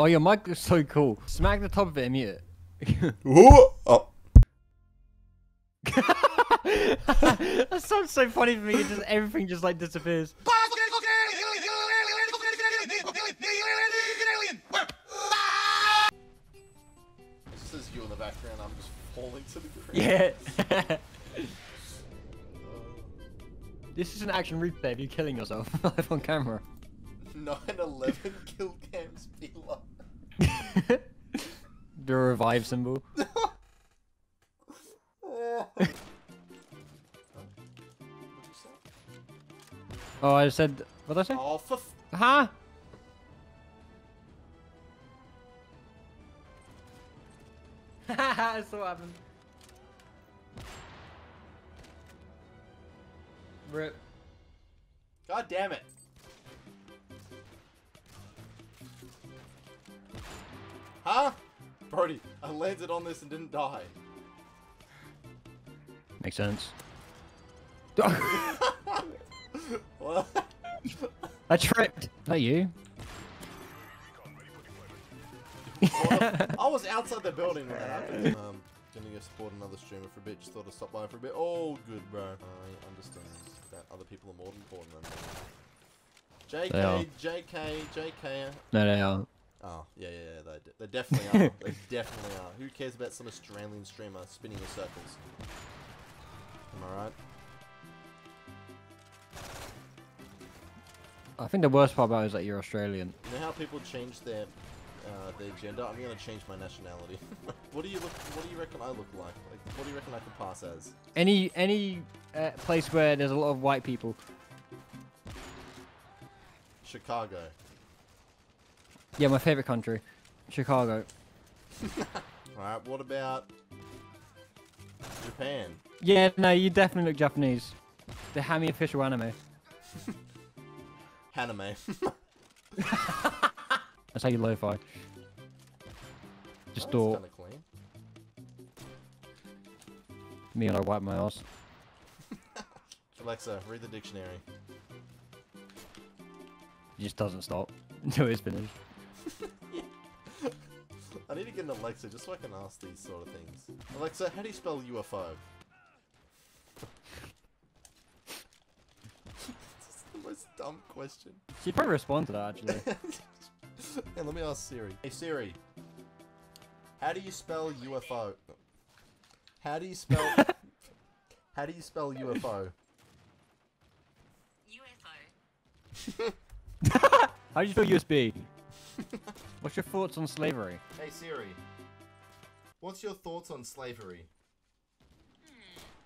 Oh, your mic is so cool. Smack the top of it and mute it. Ooh! Oh. That sounds so funny for me. It just everything just like disappears. This is you in the background. I'm just falling to the ground. Yeah. This is an action replay of you killing yourself live on camera. 9/11 kill cams be like. The revive symbol. Oh, I said. What did I say? Oh, for f. Huh? Haha, that's what happened. Rip. God damn it. Huh? Brody, I landed on this and didn't die. Makes sense. What? I tripped. Not you. I was outside the building when that happened. Gonna go support another streamer for a bit. Just thought I'd stop by for a bit. Oh, good, bro. I understand that other people are more important than me. JK, JK, JK. No, they aren't. Oh, yeah, yeah, yeah. They definitely are. They definitely are. Who cares about some Australian streamer spinning in circles? Am I right? I think the worst part about it is that you're Australian. You know how people change their gender? I'm gonna change my nationality. What do you reckon I look like? Like, what do you reckon I could pass as? Any place where there's a lot of white people. Chicago. Yeah, my favorite country, Chicago. Alright, what about Japan? Yeah, no, you definitely look Japanese. The HamieOfficial anime. Haname. That's how you lo-fi. Just door. Me and I wipe my ass. Alexa, read the dictionary. It just doesn't stop until it's finished. I need to get an Alexa just so I can ask these sort of things. Alexa, how do you spell UFO? That's the most dumb question. She'd probably respond to that, actually. Hey, let me ask Siri. Hey Siri, how do you spell UFO? How do you spell? How do you spell UFO? UFO. How do you spell USB? What's your thoughts on slavery? Hey Siri, what's your thoughts on slavery?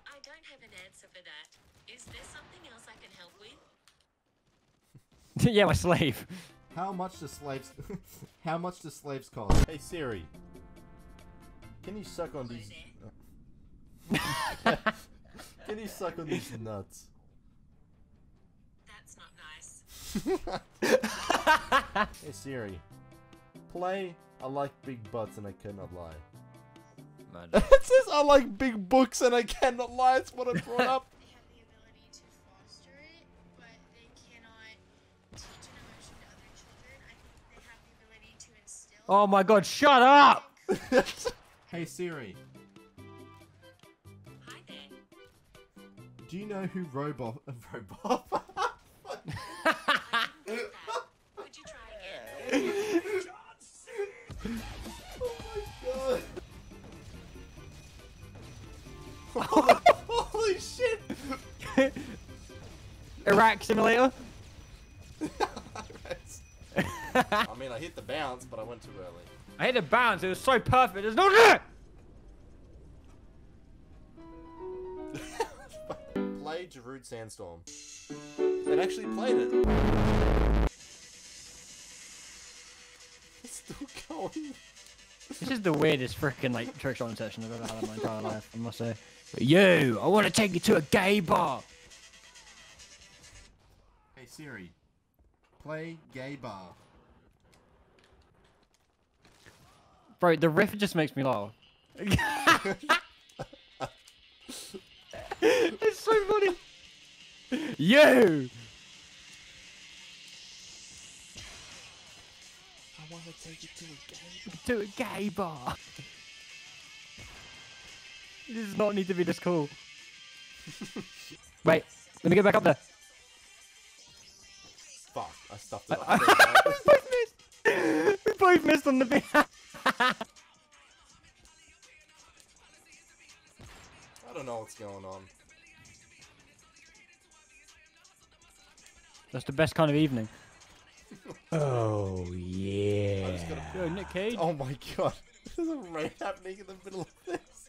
I don't have an answer for that. Is there something else I can help with? Yeah, my slave. How much do slaves? How much do slaves cost? Hey Siri, can you suck on these? Can you suck on these nuts? That's not nice. Hey Siri, play I like big butts and I cannot lie. No, no. It says I like big books and I cannot lie. It's what I brought up. They have the ability to foster it, but they cannot teach an emotion to other children. I think they have the ability to instill. Oh my god, shut up! Hey Siri. Hi there. Do you know who Robot? Holy shit! Iraq simulator? I mean, I hit the bounce, but I went too early. I hit the bounce, it was so perfect, there's no there! Play Gerudo Sandstorm. It actually played it. It's still going. This is the weirdest freaking like trick shot session I've ever had in my entire life, I must say. But you, I want to take you to a gay bar. Hey Siri, play gay bar. Bro, the riff just makes me laugh. It's so funny. You. I want gonna take you to a gay bar. This does not need to be this cool. Wait, let me get back up there. Fuck, I stuffed it up. We both missed on the bit. I don't know what's going on. That's the best kind of evening. Oh, yeah. I just gotta... Yo, Nick Cage. Oh, my God. There's a raid happening in the middle of this.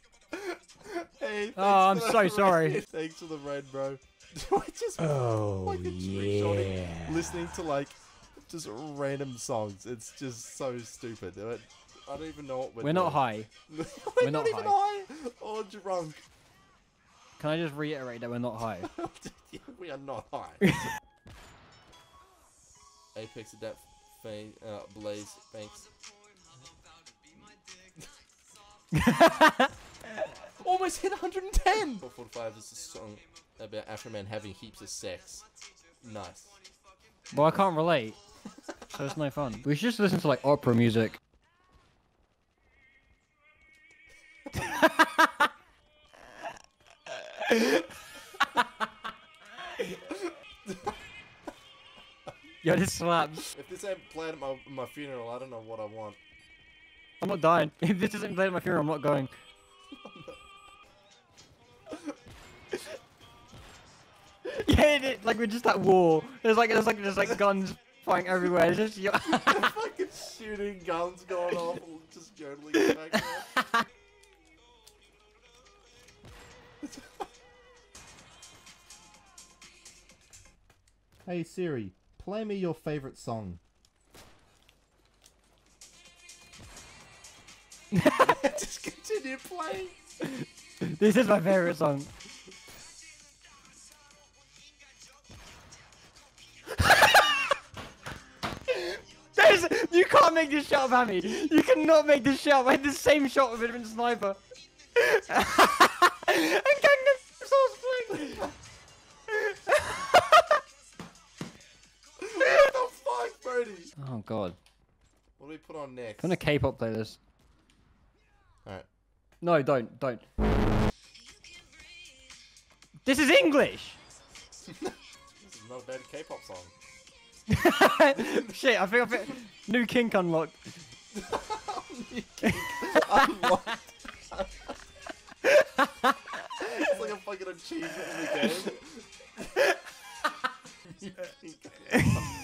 Hey, oh, I'm so sorry. Thanks for the raid, bro. I just... Oh, like, yeah. Listening to, like, just random songs. It's just so stupid. I don't even know what we're doing. Not high. We're not even high. Or drunk. Can I just reiterate that we're not high? Yeah, we are not high. Apex Adapt, Blaze, thanks. Almost hit 110! 445 is a song about Afro Man having heaps of sex. Nice. Well, I can't relate, so it's no fun. We should just listen to, like, opera music. Yo, this slaps. If this ain't played at my funeral, I don't know what I want. I'm not dying. If this isn't played at my funeral, I'm not going. Yeah, like we're just at war. There's like guns flying everywhere. It's just fucking shooting guns going off, just jodeling back there. Hey Siri. Play me your favorite song. Just continue playing. This is my favorite song. You can't make this shot of Hamie. You cannot make this shot. I had the same shot with a different sniper. Oh God. What do we put on next? I'm gonna K-pop playlist. Alright. No, don't. This is English! This is not a bad K-pop song. Shit, I think new kink unlocked. New kink unlocked. It's like a fucking achievement in the game. New kink unlocked.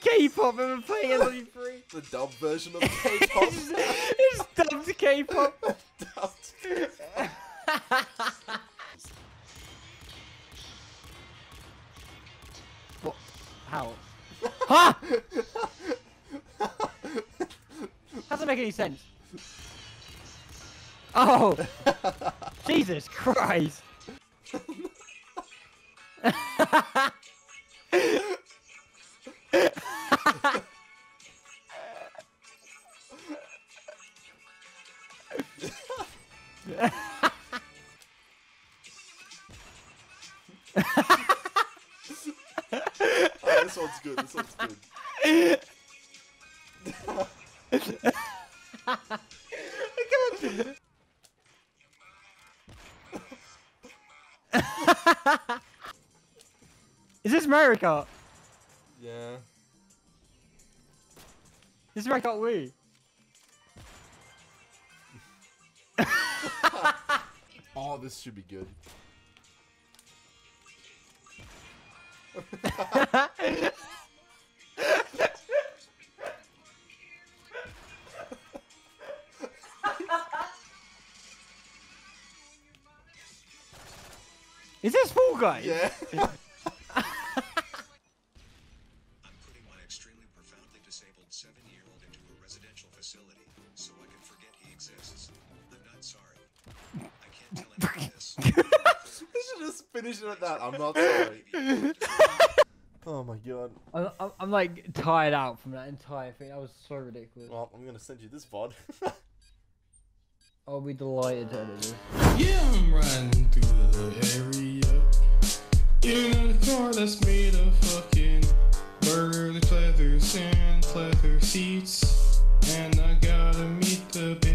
K-pop and we're playing it free. The dubbed version of K-pop. It's dubbed K-pop. What? How? Huh? Doesn't make any sense. Oh! Jesus Christ! This one's good. Is this America? Yeah. This is where I got Wii. Oh, this should be good. Is this Fall Guys? Yeah. I'm putting my extremely profoundly disabled 7-year-old into a residential facility so I can forget he exists. I'm not sorry. I can't tell him about this. You should just finish it at that. I'm not sorry. Oh my God. I'm like tired out from that entire thing. That was so ridiculous. Well, I'm gonna send you this VOD. I'll be delighted to edit this. Yeah, I'm riding through the area in a car that's made of fucking leather seats, and I gotta meet the bitch.